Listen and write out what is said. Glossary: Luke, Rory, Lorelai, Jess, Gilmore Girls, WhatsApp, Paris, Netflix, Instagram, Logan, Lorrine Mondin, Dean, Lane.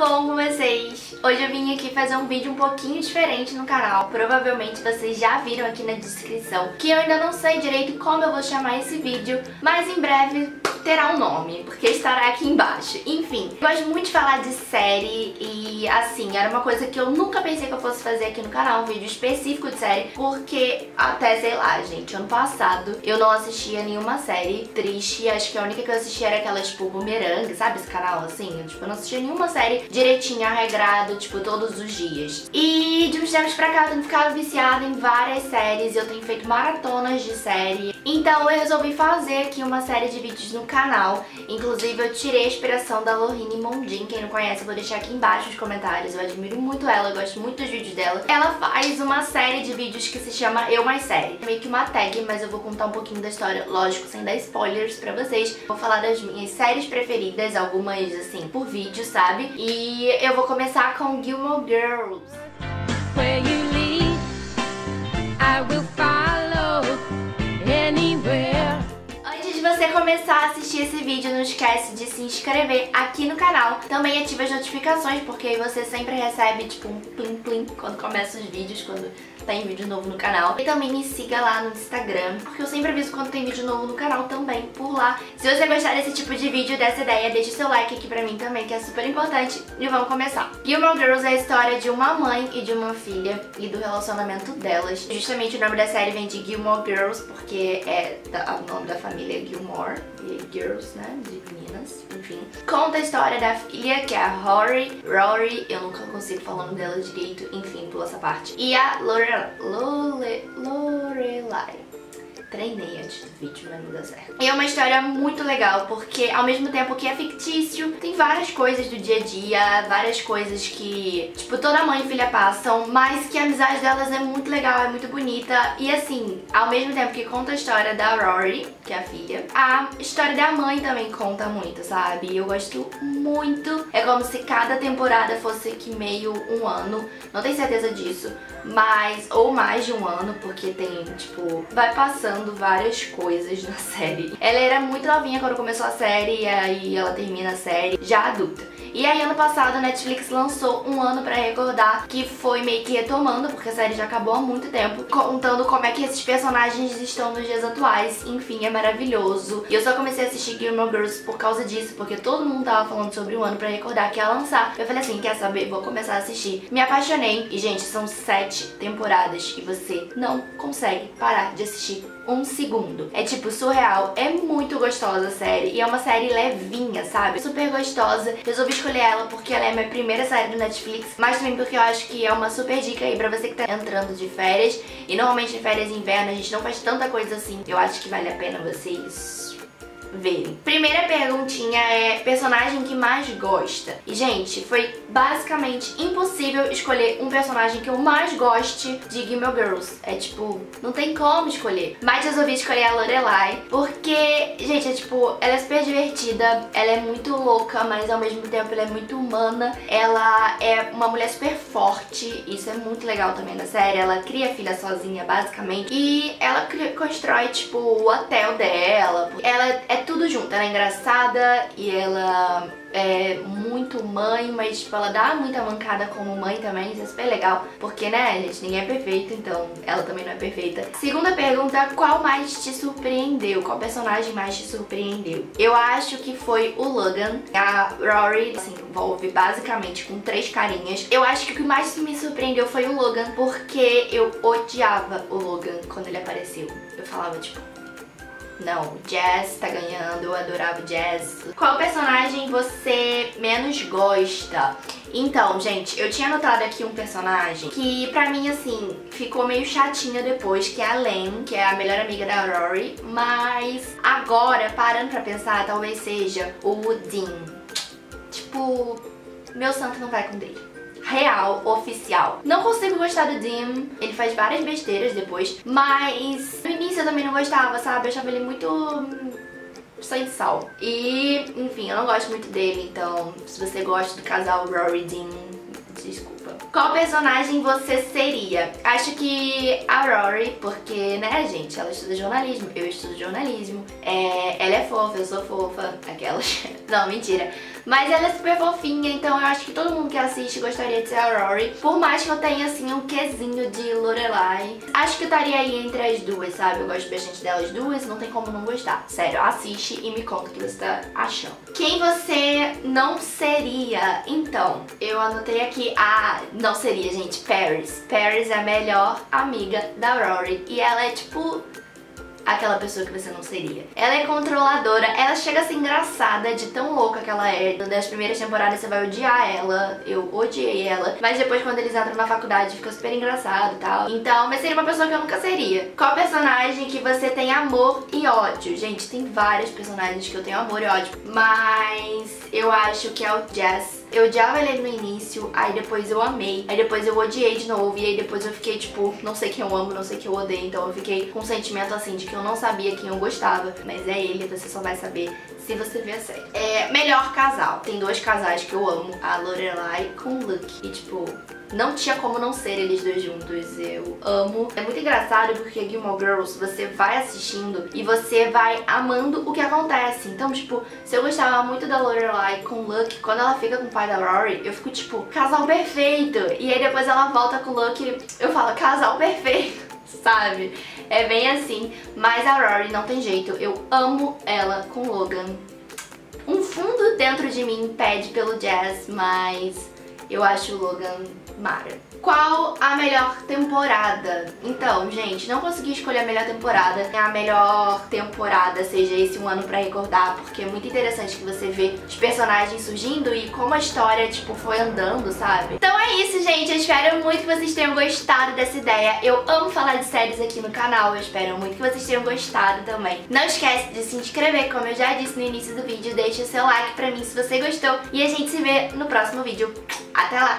bom com vocês? Hoje eu vim aqui fazer um vídeo um pouquinho diferente no canal. Provavelmente vocês já viram aqui na descrição que eu ainda não sei direito como eu vou chamar esse vídeo, mas em breve terá um nome, porque estará aqui embaixo. Enfim, eu gosto muito de falar de série e, assim, era uma coisa que eu nunca pensei que eu fosse fazer aqui no canal, um vídeo específico de série, porque até, sei lá, gente, ano passado eu não assistia nenhuma série triste. Acho que a única que eu assistia era aquela, tipo, Boomerang, sabe esse canal, assim? Eu não assistia nenhuma série direitinha, regrado, tipo, todos os dias. E de uns tempos pra cá eu tenho ficado viciada em várias séries, eu tenho feito maratonas de série. Então eu resolvi fazer aqui uma série de vídeos no canal. Inclusive eu tirei a inspiração da Lorrine Mondin. Quem não conhece, eu vou deixar aqui embaixo nos comentários. Eu admiro muito ela, eu gosto muito dos vídeos dela. Ela faz uma série de vídeos que se chama Eu Mais Série. É meio que uma tag, mas eu vou contar um pouquinho da história, lógico, sem dar spoilers pra vocês. Vou falar das minhas séries preferidas, algumas assim, por vídeo, sabe? E eu vou começar com Gilmore Girls. Where you lead, I will follow anywhere. Se você começar a assistir esse vídeo, não esquece de se inscrever aqui no canal. Também ativa as notificações, porque aí você sempre recebe, tipo, um plim-plim quando começa os vídeos, quando tem vídeo novo no canal. E também me siga lá no Instagram, porque eu sempre aviso quando tem vídeo novo no canal também por lá. Se você gostar desse tipo de vídeo, dessa ideia, deixa o seu like aqui pra mim também, que é super importante. E vamos começar. Gilmore Girls é a história de uma mãe e de uma filha e do relacionamento delas. Justamente o nome da série vem de Gilmore Girls, porque é o nome da família Gilmore e Girls, né, de meninas, enfim. Conta a história da filha, que é a Rory, eu nunca consigo falar o nome dela direito, enfim, pula essa parte. E a Lorelai. Treinei antes do vídeo, mas não deu certo. E é uma história muito legal, porque ao mesmo tempo que é fictício, tem várias coisas do dia a dia, várias coisas que, tipo, toda mãe e filha passam, mas que a amizade delas é muito legal, é muito bonita. E assim, ao mesmo tempo que conta a história da Rory, que é a filha, a história da mãe também conta muito, sabe? Eu gosto muito. É como se cada temporada fosse que meio um ano, não tenho certeza disso, mas, ou mais de um ano, porque tem, tipo, vai passando várias coisas na série. Ela era muito novinha quando começou a série e aí ela termina a série já adulta. E aí ano passado a Netflix lançou Um Ano Pra Recordar, que foi meio que retomando, porque a série já acabou há muito tempo, contando como é que esses personagens estão nos dias atuais. Enfim, é maravilhoso. E eu só comecei a assistir Gilmore Girls por causa disso, porque todo mundo tava falando sobre Um Ano Pra Recordar, que ia lançar. Eu falei assim, quer saber? Vou começar a assistir. Me apaixonei. E gente, são 7 temporadas e você não consegue parar de assistir um segundo. É tipo surreal, é muito gostosa a série e é uma série levinha, sabe? Super gostosa. Resolvi escolher ela porque ela é a minha primeira série do Netflix, mas também porque eu acho que é uma super dica aí pra você que tá entrando de férias. E normalmente em férias e inverno a gente não faz tanta coisa assim. Eu acho que vale a pena vocês verem. Primeira perguntinha é personagem que mais gosta. E gente, foi basicamente impossível escolher um personagem que eu mais goste de Gilmore Girls. É tipo, não tem como escolher. Mas resolvi escolher a Lorelai, porque, gente, é tipo, ela é super divertida, ela é muito louca, mas ao mesmo tempo ela é muito humana. Ela é uma mulher super forte, isso é muito legal também na série. Ela cria a filha sozinha, basicamente, e ela constrói, tipo, o hotel dela. Ela é tudo junto, ela é engraçada e ela é muito mãe, mas tipo, ela dá muita mancada como mãe também, isso é super legal, porque né, gente, ninguém é perfeito, então ela também não é perfeita. Segunda pergunta, qual mais te surpreendeu? Qual personagem mais te surpreendeu? Eu acho que foi o Logan. A Rory se envolve basicamente com 3 carinhas. Eu acho que o que mais me surpreendeu foi o Logan, porque eu odiava o Logan quando ele apareceu. Eu falava tipo, não, Jess tá ganhando, eu adorava Jess. Qual personagem você menos gosta? Então, gente, eu tinha anotado aqui um personagem que pra mim, assim, ficou meio chatinha depois, que é a Lane, que é a melhor amiga da Rory. Mas agora, parando pra pensar, talvez seja o Dean. Tipo, meu santo não vai com dele. Real, oficial. Não consigo gostar do Dean, ele faz várias besteiras depois, mas no início eu também não gostava, sabe? Eu achava ele muito sem sal. E, enfim, eu não gosto muito dele, então se você gosta do casal Rory e Dean, desculpa. Qual personagem você seria? Acho que a Rory, porque, né, gente, ela estuda jornalismo, eu estudo jornalismo, ela é fofa, eu sou fofa, aquelas... Não, mentira. Mas ela é super fofinha, então eu acho que todo mundo que assiste gostaria de ser a Rory. Por mais que eu tenha, assim, um quesinho de Lorelai, acho que eu estaria aí entre as duas, sabe? Eu gosto bastante delas duas, não tem como não gostar. Sério, assiste e me conta o que você tá achando. Quem você não seria? Então, eu anotei aqui a... não seria, gente, Paris. Paris é a melhor amiga da Rory. E ela é, tipo... aquela pessoa que você não seria. Ela é controladora, ela chega a ser engraçada de tão louca que ela é. Das primeiras temporadas você vai odiar ela, eu odiei ela, mas depois quando eles entram na faculdade fica super engraçado e tal. Então, mas seria uma pessoa que eu nunca seria. Qual personagem que você tem amor e ódio? Gente, tem vários personagens que eu tenho amor e ódio, mas eu acho que é o Jess. Eu odiava ele no início, aí depois eu amei, aí depois eu odiei de novo, e aí depois eu fiquei tipo, não sei quem eu amo, não sei quem eu odeio, então eu fiquei com um sentimento assim de que eu não sabia quem eu gostava, mas é ele, você só vai saber se você ver a série. É, melhor casal. Tem dois casais que eu amo, a Lorelai com o Luke, e tipo... não tinha como não ser eles dois juntos, eu amo. É muito engraçado porque Gilmore Girls, você vai assistindo e você vai amando o que acontece. Então, tipo, se eu gostava muito da Lorelai com o Luke, quando ela fica com o pai da Rory, eu fico tipo, casal perfeito. E aí depois ela volta com o Luke, eu falo, casal perfeito. Sabe? É bem assim. Mas a Rory não tem jeito, eu amo ela com o Logan. Um fundo dentro de mim pede pelo Jess, mas... eu acho o Logan mara. Qual a melhor temporada? Então, gente, não consegui escolher a melhor temporada. A melhor temporada seja esse Um Ano Pra Recordar, porque é muito interessante que você vê os personagens surgindo e como a história, tipo, foi andando, sabe? Então é isso, gente. Eu espero muito que vocês tenham gostado dessa ideia. Eu amo falar de séries aqui no canal. Eu espero muito que vocês tenham gostado também. Não esquece de se inscrever, como eu já disse no início do vídeo. Deixa o seu like pra mim se você gostou. E a gente se vê no próximo vídeo. Até lá!